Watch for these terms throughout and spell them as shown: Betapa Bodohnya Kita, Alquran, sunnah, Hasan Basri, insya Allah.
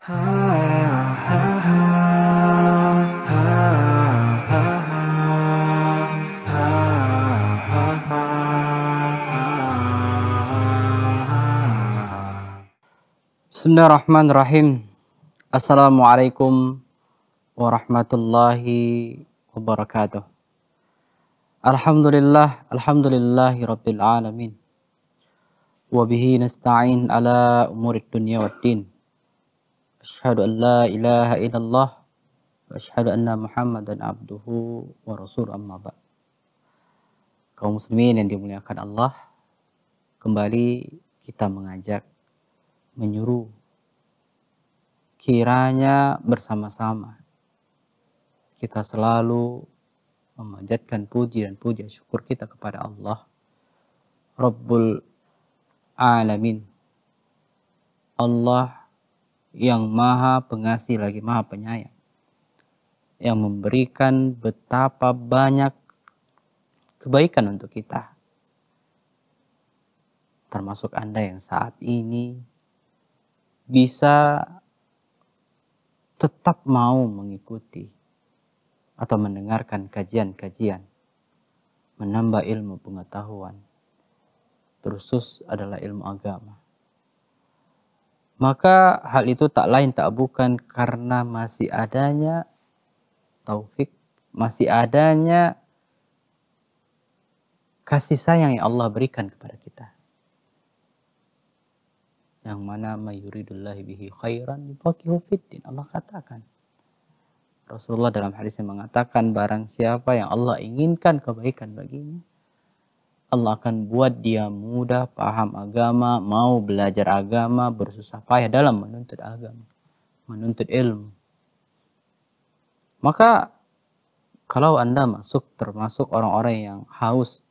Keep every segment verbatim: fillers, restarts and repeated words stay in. Ha, ha, ha, ha, ha, ha, ha, ha. Bismillahirrahmanirrahim. Assalamualaikum warahmatullahi wabarakatuh. Alhamdulillah, alhamdulillahi rabbil alamin. Wabihi nasta'in ala umurid dunya waddin. Asyhadu an la ilaha illallah wa asyhadu anna Muhammadan abduhu wa rasuluh, amma ba'd. Kaum muslimin yang dimuliakan Allah, kembali kita mengajak, menyuruh kiranya bersama-sama kita selalu memanjatkan puji dan puja syukur kita kepada Allah Rabbul Alamin, Allah yang maha pengasih lagi maha penyayang, yang memberikan betapa banyak kebaikan untuk kita, termasuk Anda yang saat ini bisa tetap mau mengikuti atau mendengarkan kajian-kajian, menambah ilmu pengetahuan, terusus adalah ilmu agama. Maka hal itu tak lain tak bukan karena masih adanya taufik, masih adanya kasih sayang yang Allah berikan kepada kita. Yang mana mayuridullahi bihi khairan yufaqihu fiddin, Allah katakan. Rasulullah dalam hadisnya mengatakan, barang siapa yang Allah inginkan kebaikan baginya, Allah akan buat dia mudah paham agama, mau belajar agama, bersusah payah dalam menuntut agama, menuntut ilmu. Maka kalau Anda masuk termasuk orang-orang yang haus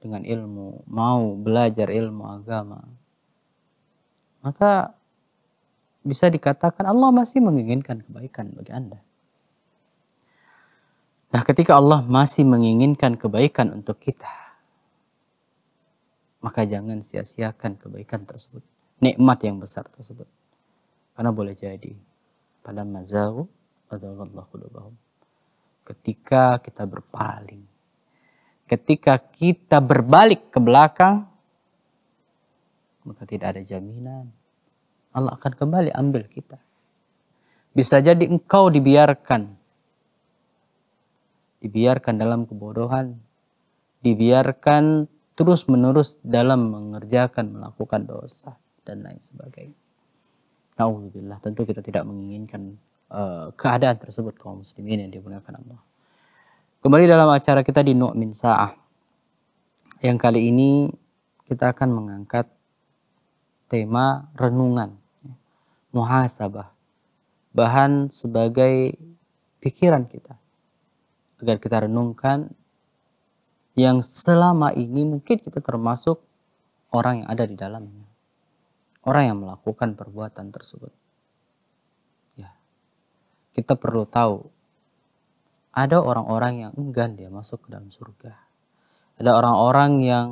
dengan ilmu, mau belajar ilmu agama, maka bisa dikatakan Allah masih menginginkan kebaikan bagi Anda. Nah, ketika Allah masih menginginkan kebaikan untuk kita, maka jangan sia-siakan kebaikan tersebut, nikmat yang besar tersebut. Karena boleh jadi pada mazau adzallahu qulubahum, ketika kita berpaling, ketika kita berbalik ke belakang, maka tidak ada jaminan Allah akan kembali ambil kita. Bisa jadi engkau dibiarkan, dibiarkan dalam kebodohan, dibiarkan terus-menerus dalam mengerjakan, melakukan dosa, dan lain sebagainya. Na'udzubillah, tentu kita tidak menginginkan uh, keadaan tersebut, kaum muslimin yang dimuliakan Allah. Kembali dalam acara kita di Nu'min Sa'ah. Yang kali ini kita akan mengangkat tema renungan, muhasabah, bahan sebagai pikiran kita, agar kita renungkan yang selama ini mungkin kita termasuk orang yang ada di dalamnya, orang yang melakukan perbuatan tersebut. Ya, kita perlu tahu ada orang-orang yang enggan dia masuk ke dalam surga, ada orang-orang yang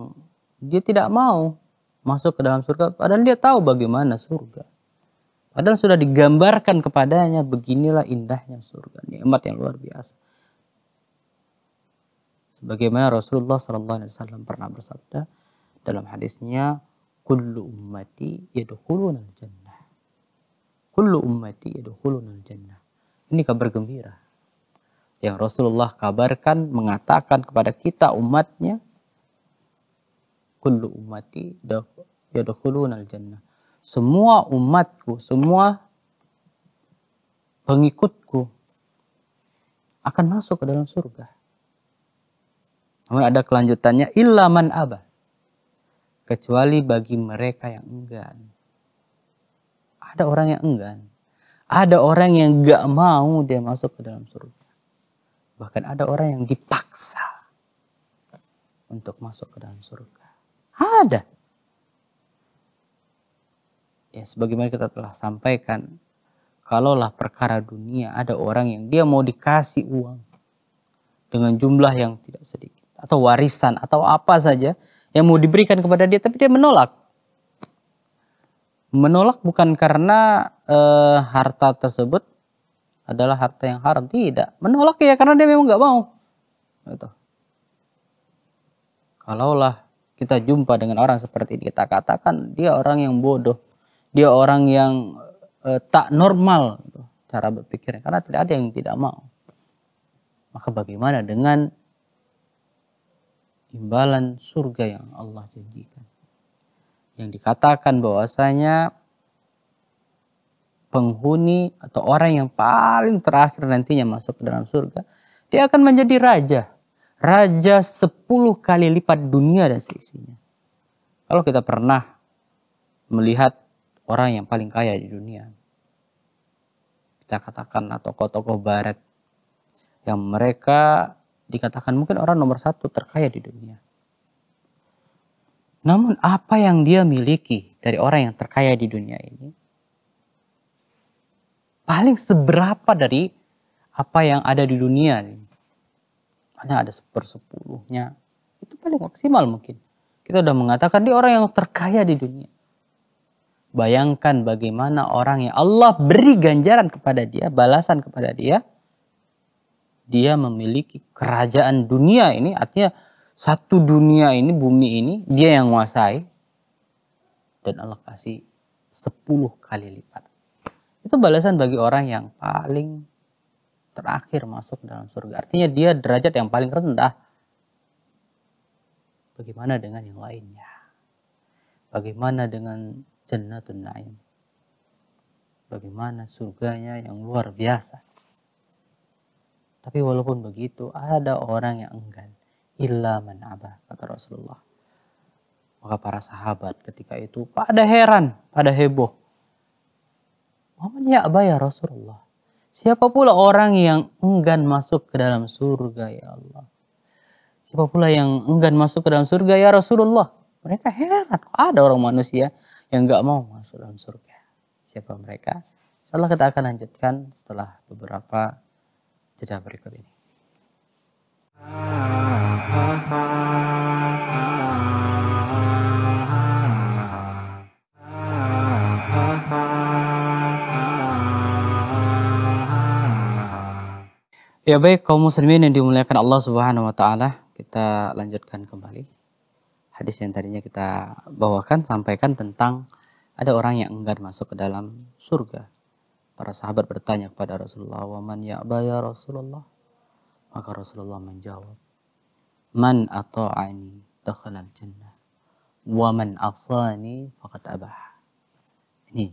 dia tidak mau masuk ke dalam surga, padahal dia tahu bagaimana surga, padahal sudah digambarkan kepadanya beginilah indahnya surga, nikmat yang luar biasa. Sebagaimana Rasulullah sallallahu alaihi wasallam pernah bersabda dalam hadisnya, kullu ummati yadkhuluna al-jannah. Kullu ummati yadkhuluna al-jannah. Ini kabar gembira yang Rasulullah kabarkan, mengatakan kepada kita umatnya, kullu ummati yadkhuluna al-jannah. Semua umatku, semua pengikutku akan masuk ke dalam surga. Namun ada kelanjutannya, illa man abah, kecuali bagi mereka yang enggan. Ada orang yang enggan, ada orang yang gak mau dia masuk ke dalam surga, bahkan ada orang yang dipaksa untuk masuk ke dalam surga. Ada. Ya, sebagaimana kita telah sampaikan, kalaulah perkara dunia ada orang yang dia mau dikasih uang dengan jumlah yang tidak sedikit, atau warisan, atau apa saja yang mau diberikan kepada dia, tapi dia menolak. Menolak bukan karena e, harta tersebut adalah harta yang haram. Tidak. Menolak ya karena dia memang nggak mau. Gitu. Kalaulah kita jumpa dengan orang seperti ini, kita katakan dia orang yang bodoh. Dia orang yang e, tak normal gitu, cara berpikirnya. Karena tidak ada yang tidak mau. Maka bagaimana dengan imbalan surga yang Allah janjikan? Yang dikatakan bahwasanya penghuni atau orang yang paling terakhir nantinya masuk ke dalam surga, dia akan menjadi raja. Raja sepuluh kali lipat dunia dan seisinya. Kalau kita pernah melihat orang yang paling kaya di dunia, kita katakanlah tokoh-tokoh barat, yang mereka dikatakan mungkin orang nomor satu terkaya di dunia. Namun apa yang dia miliki dari orang yang terkaya di dunia ini paling seberapa dari apa yang ada di dunia ini. Hanya ada sepersepuluhnya. Itu paling maksimal mungkin. Kita sudah mengatakan dia orang yang terkaya di dunia. Bayangkan bagaimana orang yang Allah beri ganjaran kepada dia, balasan kepada dia. Dia memiliki kerajaan dunia ini, artinya satu dunia ini, bumi ini, dia yang menguasai. Dan Allah kasih sepuluh kali lipat. Itu balasan bagi orang yang paling terakhir masuk dalam surga. Artinya dia derajat yang paling rendah. Bagaimana dengan yang lainnya? Bagaimana dengan jannatun na'im? Bagaimana surganya yang luar biasa? Tapi walaupun begitu, ada orang yang enggan. Illa man abah, kata Rasulullah. Maka para sahabat ketika itu pada heran, pada heboh. Waman ya'bah ya Rasulullah. Siapa pula orang yang enggan masuk ke dalam surga ya Allah? Siapa pula yang enggan masuk ke dalam surga ya Rasulullah? Mereka heran, kok ada orang manusia yang nggak mau masuk dalam surga. Siapa mereka? Setelah kita akan lanjutkan setelah beberapa jeda berikut ini. Ya baik kaum muslimin yang dimuliakan Allah Subhanahu wa taala, kita lanjutkan kembali hadis yang tadinya kita bawakan, sampaikan tentang ada orang yang enggan masuk ke dalam surga. Para sahabat bertanya kepada Rasulullah, "Wa man ya'ba ya Rasulullah?" Maka Rasulullah menjawab, "Man ata'ani dakhalal jannah, wa man asani faqad abah." Ini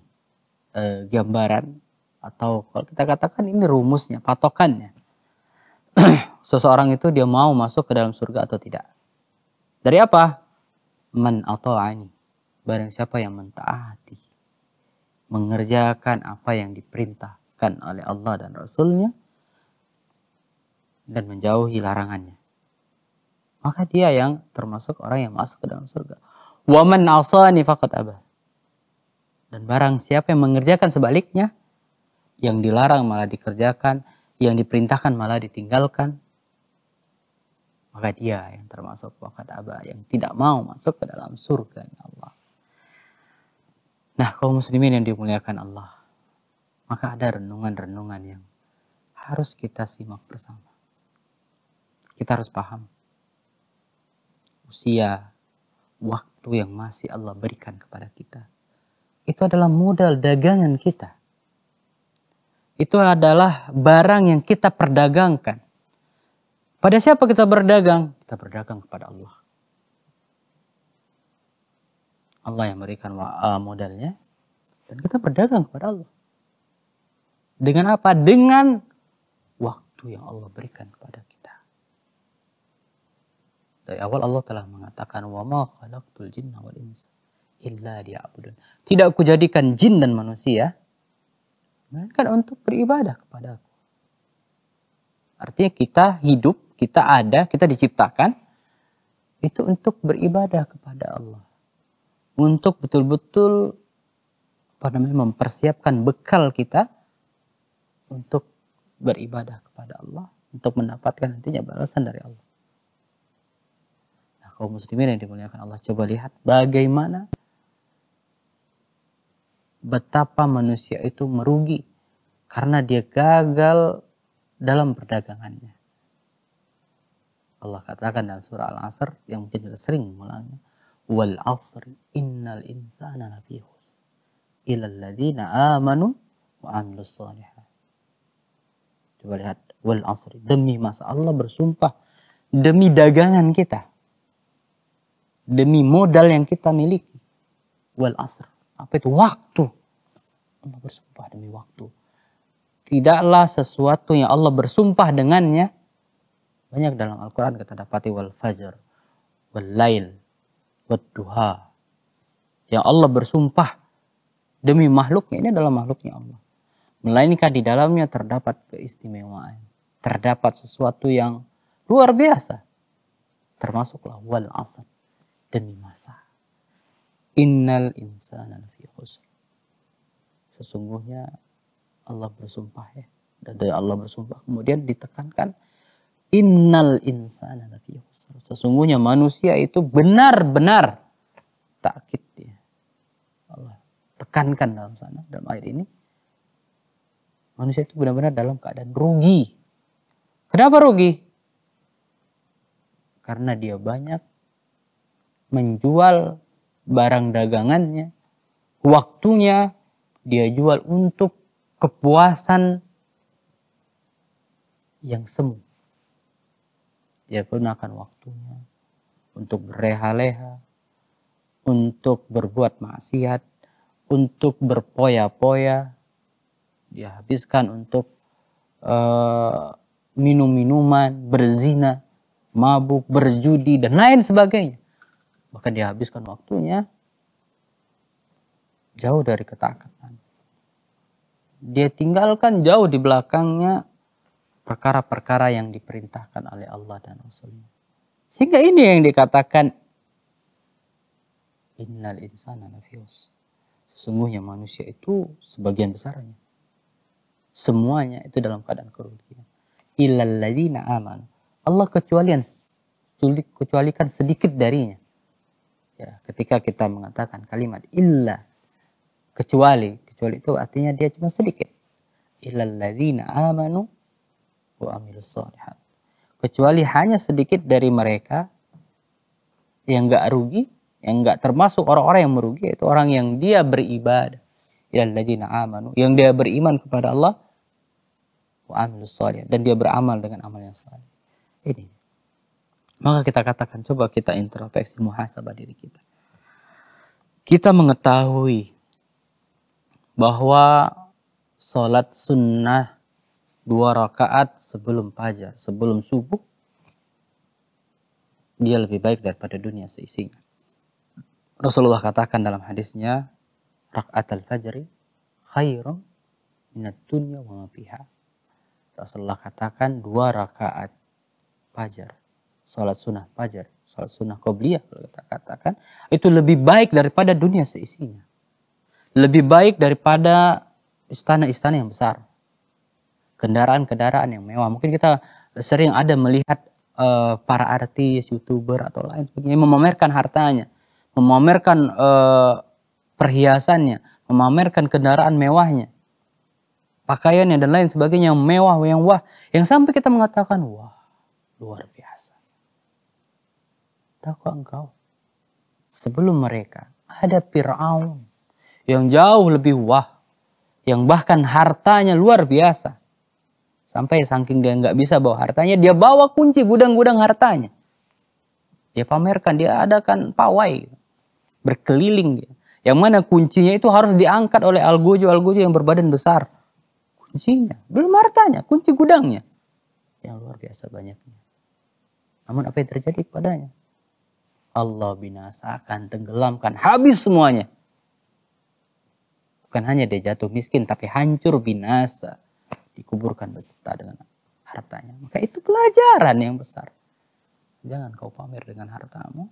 eh, gambaran atau kalau kita katakan ini rumusnya, patokannya. Seseorang itu dia mau masuk ke dalam surga atau tidak. Dari apa? Man ata'ani, barang siapa yang mentaati, mengerjakan apa yang diperintahkan oleh Allah dan Rasulnya dan menjauhi larangannya, maka dia yang termasuk orang yang masuk ke dalam surga. Wa man asani faqad abah, dan barang siapa yang mengerjakan sebaliknya, yang dilarang malah dikerjakan, yang diperintahkan malah ditinggalkan, maka dia yang termasuk faqad abah, yang tidak mau masuk ke dalam surganya Allah. Nah kaum muslimin yang dimuliakan Allah, maka ada renungan-renungan yang harus kita simak bersama. Kita harus paham usia, waktu yang masih Allah berikan kepada kita. Itu adalah modal dagangan kita. Itu adalah barang yang kita perdagangkan. Pada siapa kita berdagang? Kita berdagang kepada Allah. Allah yang memberikan modalnya dan kita berdagang kepada Allah. Dengan apa? Dengan waktu yang Allah berikan kepada kita. Dari awal Allah telah mengatakan wa ma khalaqtul jinna wal insa illa liya'budun. Tidak kujadikan jin dan manusia melainkan untuk beribadah kepada aku. Artinya kita hidup, kita ada, kita diciptakan itu untuk beribadah kepada Allah. Untuk betul-betul apa namanya mempersiapkan bekal kita untuk beribadah kepada Allah, untuk mendapatkan nantinya balasan dari Allah. Nah, kaum muslimin yang dimuliakan Allah, coba lihat bagaimana betapa manusia itu merugi karena dia gagal dalam perdagangannya. Allah katakan dalam surah Al-Asr yang mungkin sudah sering mengulangi, wal asri innal insana lafi khusr illal ladzina amanu wa amilus shalihat. Coba lihat, wal asri, demi masa Allah bersumpah, demi dagangan kita, demi modal yang kita miliki. Wal asr, apa itu? Waktu. Allah bersumpah demi waktu. Tidaklah sesuatu yang Allah bersumpah dengannya, banyak dalam Al-Quran kita dapati, wal fajr, wal lail, wal duha. Yang Allah bersumpah demi makhluknya, ini adalah makhluknya Allah. Melainkan di dalamnya terdapat keistimewaan, terdapat sesuatu yang luar biasa. Termasuklah wal asr, demi masa. Innal insana lafi khusr. Sesungguhnya Allah bersumpah ya. Dan Allah bersumpah kemudian ditekankan innal insana lafi khusr. Sesungguhnya manusia itu benar-benar takkid ya. Allah tekankan dalam sana, dalam ayat ini. Manusia itu benar-benar dalam keadaan rugi. Kenapa rugi? Karena dia banyak menjual barang dagangannya, waktunya dia jual untuk kepuasan yang semu. Dia gunakan waktunya untuk bereha-leha, untuk berbuat maksiat, untuk berpoya-poya. Dia habiskan untuk uh, minum-minuman, berzina, mabuk, berjudi, dan lain sebagainya. Bahkan dia habiskan waktunya jauh dari ketaatan. Dia tinggalkan jauh di belakangnya perkara-perkara yang diperintahkan oleh Allah dan Rasulnya. Sehingga ini yang dikatakan innal insana lafi khusr. Sesungguhnya manusia itu sebagian besarnya, semuanya itu dalam keadaan kerugian. Illal ladzina amanu. Allah kecualikan, kecualikan sedikit darinya. Ya, ketika kita mengatakan kalimat illa, kecuali, kecuali itu artinya dia cuma sedikit. Illal ladzina amanu wa amilus shalihat. Kecuali hanya sedikit dari mereka yang enggak rugi, yang enggak termasuk orang-orang yang merugi, itu orang yang dia beribadah. Illal ladzina amanu, yang dia beriman kepada Allah, wa amilus shalihat, dan dia beramal dengan amal yang saleh. Ini. Maka kita katakan, coba kita introspeksi, muhasabah diri kita. Kita mengetahui bahwa sholat sunnah dua rakaat sebelum fajar, sebelum subuh, dia lebih baik daripada dunia seisinya. Rasulullah katakan dalam hadisnya, rakaat al-fajri khairun minat dunya wa ma fiha. Rasulullah katakan dua rakaat fajar, sholat sunnah fajar, sholat sunnah qobliyah kalau kita katakan, itu lebih baik daripada dunia seisinya. Lebih baik daripada istana-istana yang besar, kendaraan-kendaraan yang mewah. Mungkin kita sering ada melihat uh, para artis, youtuber atau lain sebagainya memamerkan hartanya, memamerkan uh, perhiasannya, memamerkan kendaraan mewahnya, pakaiannya dan lain sebagainya yang mewah, yang wah, yang sampai kita mengatakan wah luar biasa. Takwa engkau. Sebelum mereka ada Fir'aun yang jauh lebih wah, yang bahkan hartanya luar biasa. Sampai saking dia nggak bisa bawa hartanya, dia bawa kunci gudang-gudang hartanya. Dia pamerkan, dia adakan pawai, berkeliling dia. Yang mana kuncinya itu harus diangkat oleh algojo-algojo yang berbadan besar. Kuncinya, belum hartanya, kunci gudangnya yang luar biasa banyaknya. Namun apa yang terjadi kepadanya? Allah binasakan, tenggelamkan, habis semuanya. Bukan hanya dia jatuh miskin, tapi hancur binasa, dikuburkan beserta dengan hartanya. Maka itu pelajaran yang besar. Jangan kau pamer dengan hartamu,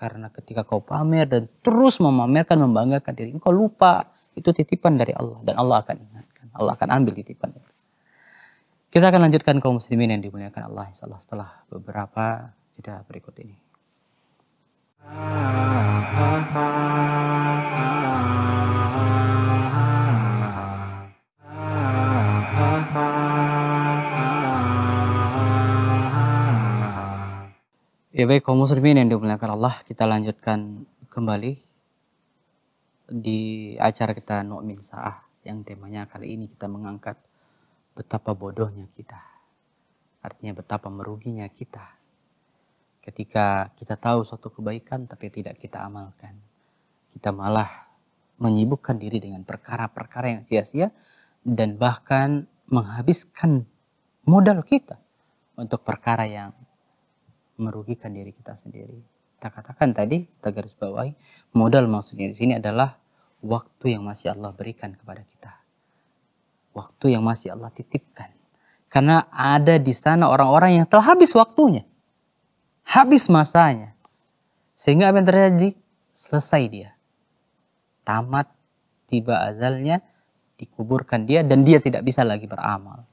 karena ketika kau pamer dan terus memamerkan, membanggakan diri, kau lupa itu titipan dari Allah, dan Allah akan ingatkan, Allah akan ambil titipan itu. Kita akan lanjutkan kaum muslimin yang dimuliakan Allah insyaallah setelah beberapa jeda berikut ini. Ya baik, kaum muslimin yang dimuliakan Allah, kita lanjutkan kembali di acara kita Nu'min Sa'ah yang temanya kali ini kita mengangkat betapa bodohnya kita. Artinya betapa meruginya kita ketika kita tahu suatu kebaikan tapi tidak kita amalkan. Kita malah menyibukkan diri dengan perkara-perkara yang sia-sia dan bahkan menghabiskan modal kita untuk perkara yang merugikan diri kita sendiri. Kita katakan tadi, kita garis bawahi, modal maksudnya di sini adalah waktu yang masih Allah berikan kepada kita, waktu yang masih Allah titipkan. Karena ada di sana orang-orang yang telah habis waktunya, habis masanya, sehingga apa yang terjadi? Selesai dia, tamat, tiba ajalnya, dikuburkan dia dan dia tidak bisa lagi beramal.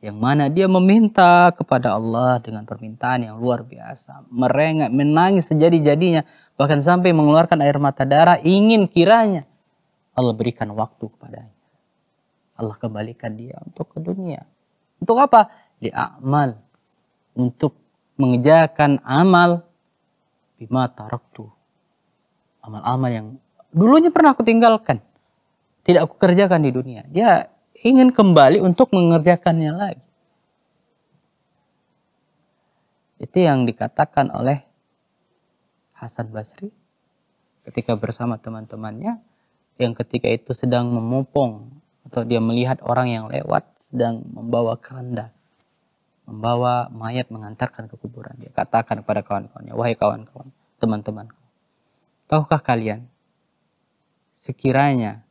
Yang mana dia meminta kepada Allah dengan permintaan yang luar biasa, merengek, menangis sejadi-jadinya, bahkan sampai mengeluarkan air mata darah, ingin kiranya Allah berikan waktu kepadanya, Allah kembalikan dia untuk ke dunia. Untuk apa? Li'amal, untuk mengejarkan amal bima taraktu, amal-amal yang dulunya pernah aku tinggalkan, tidak aku kerjakan di dunia. Dia ingin kembali untuk mengerjakannya lagi. Itu yang dikatakan oleh Hasan Basri ketika bersama teman-temannya yang ketika itu sedang memopong atau dia melihat orang yang lewat sedang membawa keranda, membawa mayat mengantarkan ke kuburan. Dia katakan kepada kawan-kawannya, wahai kawan-kawan, teman-temanku, tahukah kalian sekiranya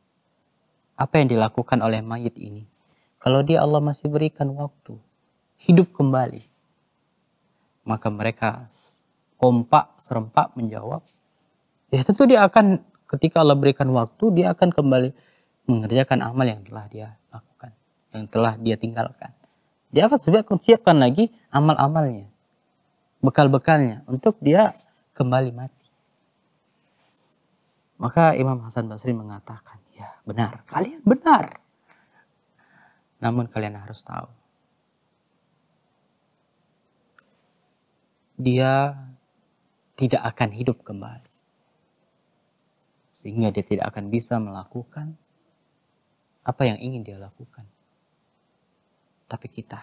apa yang dilakukan oleh mayit ini, kalau dia Allah masih berikan waktu hidup kembali, maka mereka kompak serempak menjawab, ya tentu dia akan ketika Allah berikan waktu dia akan kembali mengerjakan amal yang telah dia lakukan, yang telah dia tinggalkan. Dia akan siapkan lagi amal-amalnya, bekal-bekalnya untuk dia kembali mati. Maka Imam Hasan Basri mengatakan, ya, benar, kalian benar. Namun kalian harus tahu, dia tidak akan hidup kembali. Sehingga dia tidak akan bisa melakukan apa yang ingin dia lakukan. Tapi kita,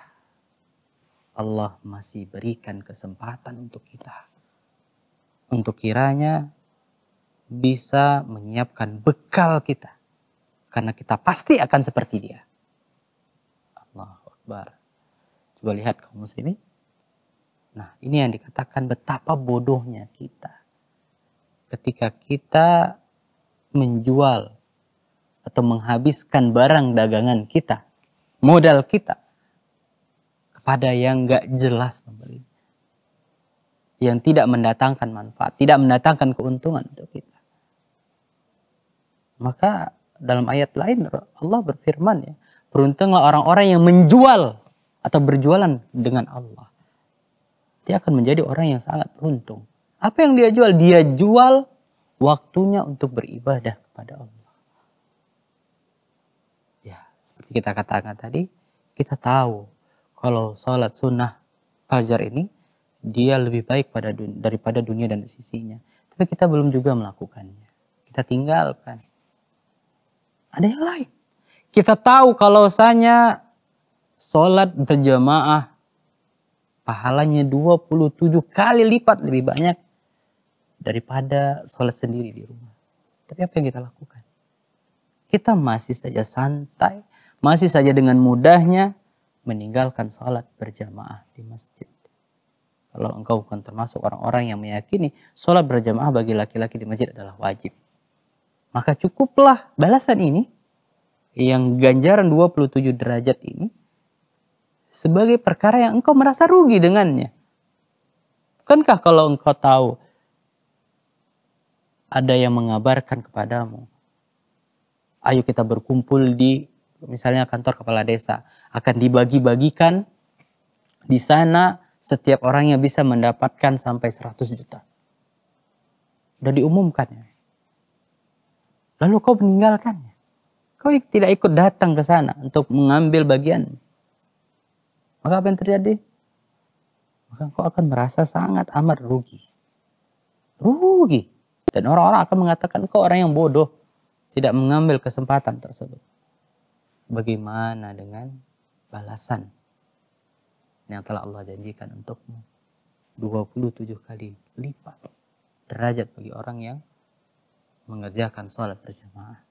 Allah masih berikan kesempatan untuk kita, untuk kiranya bisa menyiapkan bekal kita. Karena kita pasti akan seperti dia. Allahu Akbar. Coba lihat kaum muslimin. Nah, ini yang dikatakan betapa bodohnya kita ketika kita menjual atau menghabiskan barang dagangan kita, modal kita, kepada yang gak jelas pembeli, yang tidak mendatangkan manfaat, tidak mendatangkan keuntungan untuk kita. Maka dalam ayat lain Allah berfirman, ya, beruntunglah orang-orang yang menjual atau berjualan dengan Allah. Dia akan menjadi orang yang sangat beruntung. Apa yang dia jual? Dia jual waktunya untuk beribadah kepada Allah. Ya, seperti kita katakan tadi, kita tahu kalau sholat sunnah fajar ini dia lebih baik pada dunia, daripada dunia dan sisinya. Tapi kita belum juga melakukannya. Kita tinggalkan. Ada yang lain. Kita tahu kalau saja sholat berjamaah pahalanya dua puluh tujuh kali lipat lebih banyak daripada sholat sendiri di rumah. Tapi apa yang kita lakukan? Kita masih saja santai, masih saja dengan mudahnya meninggalkan sholat berjamaah di masjid. Kalau engkau bukan termasuk orang-orang yang meyakini sholat berjamaah bagi laki-laki di masjid adalah wajib, maka cukuplah balasan ini, yang ganjaran dua puluh tujuh derajat ini, sebagai perkara yang engkau merasa rugi dengannya. Bukankah kalau engkau tahu ada yang mengabarkan kepadamu, ayo kita berkumpul di misalnya kantor kepala desa, akan dibagi-bagikan di sana setiap orang yang bisa mendapatkan sampai seratus juta. Sudah diumumkan. Ya. Lalu kau meninggalkannya. Kau tidak ikut datang ke sana untuk mengambil bagian. Maka apa yang terjadi? maka engkau akan merasa sangat amat rugi. Rugi. Dan orang-orang akan mengatakan engkau orang yang bodoh, tidak mengambil kesempatan tersebut. Bagaimana dengan balasan yang telah Allah janjikan untukmu? dua puluh tujuh kali lipat derajat bagi orang yang mengerjakan sholat berjamaah.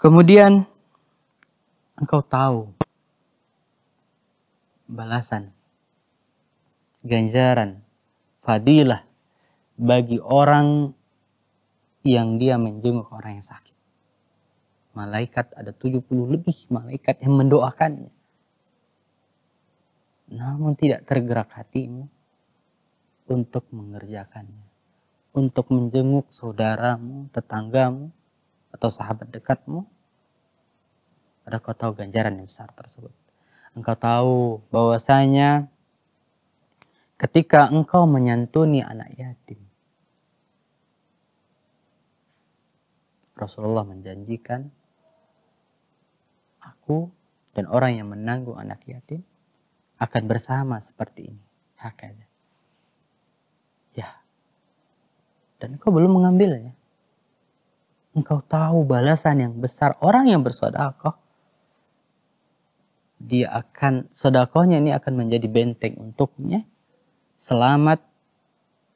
Kemudian engkau tahu balasan, ganjaran, fadilah bagi orang yang dia menjenguk orang yang sakit. Malaikat, ada tujuh puluh lebih malaikat yang mendoakannya. Namun tidak tergerak hatimu untuk mengerjakannya. Untuk menjenguk saudaramu, tetanggamu, atau sahabat dekatmu. Karena kau tahu ganjaran yang besar tersebut. Engkau tahu bahwasanya ketika engkau menyantuni anak yatim, Rasulullah menjanjikan, aku dan orang yang menanggung anak yatim akan bersama seperti ini. Hakada. Ya. Dan engkau belum mengambilnya. Engkau tahu balasan yang besar orang yang bersedekah. Dia akan, sedekahnya ini akan menjadi benteng untuknya. Selamat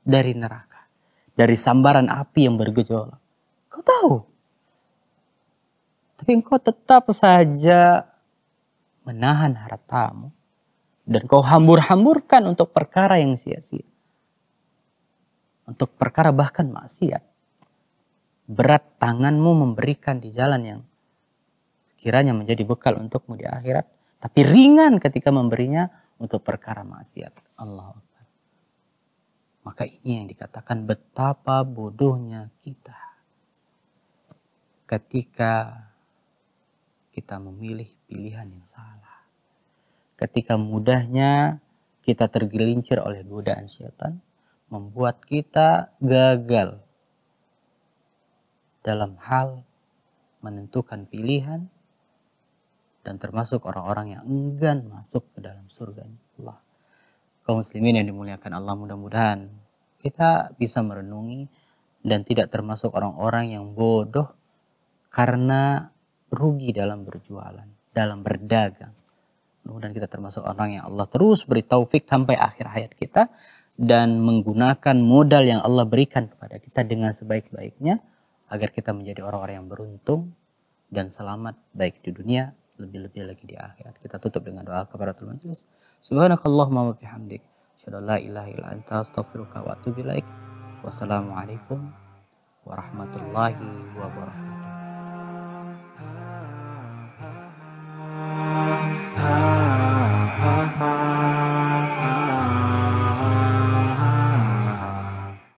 dari neraka. Dari sambaran api yang bergejolak. Kau tahu. Tapi engkau tetap saja menahan hartamu. Dan kau hambur-hamburkan untuk perkara yang sia-sia. Untuk perkara bahkan maksiat. Berat tanganmu memberikan di jalan yang kiranya menjadi bekal untukmu di akhirat. Tapi ringan ketika memberinya untuk perkara maksiat. Allahu Akbar. Maka ini yang dikatakan betapa bodohnya kita. Ketika kita memilih pilihan yang salah. Ketika mudahnya kita tergelincir oleh godaan syaitan. Membuat kita gagal. Dalam hal menentukan pilihan. Dan termasuk orang-orang yang enggan masuk ke dalam surganya Allah. Kaum muslimin yang dimuliakan Allah, mudah-mudahan kita bisa merenungi. Dan tidak termasuk orang-orang yang bodoh. Karena rugi dalam berjualan, dalam berdagang. Kemudian kita termasuk orang yang Allah terus beri taufik sampai akhir hayat kita. Dan menggunakan modal yang Allah berikan kepada kita dengan sebaik-baiknya. Agar kita menjadi orang-orang yang beruntung dan selamat baik di dunia. Lebih-lebih lagi di akhirat. Kita tutup dengan doa kepada Tuhan Yesus. Subhanakallahumma wa bihamdik. Asyhadu an la ilaha illa anta astaghfiruka wa atubu ilaik. Wassalamualaikum warahmatullahi wabarakatuh.